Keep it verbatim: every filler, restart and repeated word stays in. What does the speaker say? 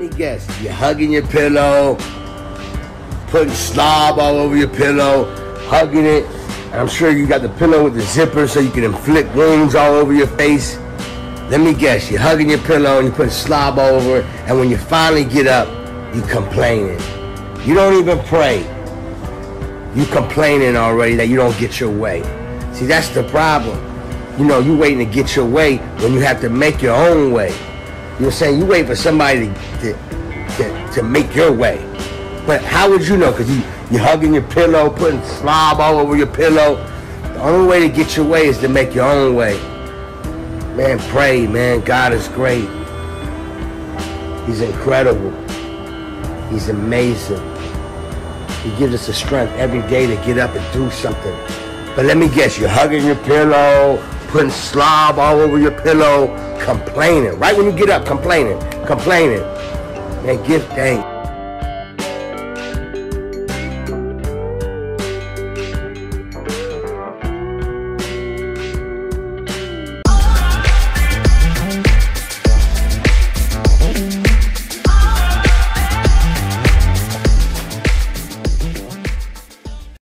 me guess, you're hugging your pillow, putting slob all over your pillow, hugging it. And I'm sure you got the pillow with the zipper so you can inflict wounds all over your face. Let me guess, you're hugging your pillow and you're putting slob all over it, and when you finally get up, you're complaining. You don't even pray. You're complaining already that you don't get your way. See, that's the problem. You know, you waiting to get your way when you have to make your own way. You know what I'm saying? You wait for somebody to, to, to, to make your way. But how would you know? Because you, you're hugging your pillow, putting slob all over your pillow. The only way to get your way is to make your own way. Man, pray, man. God is great. He's incredible. He's amazing. He gives us the strength every day to get up and do something. But let me guess, you're hugging your pillow, putting slob all over your pillow, complaining. Right when you get up, complaining, complaining. Man, give thanks.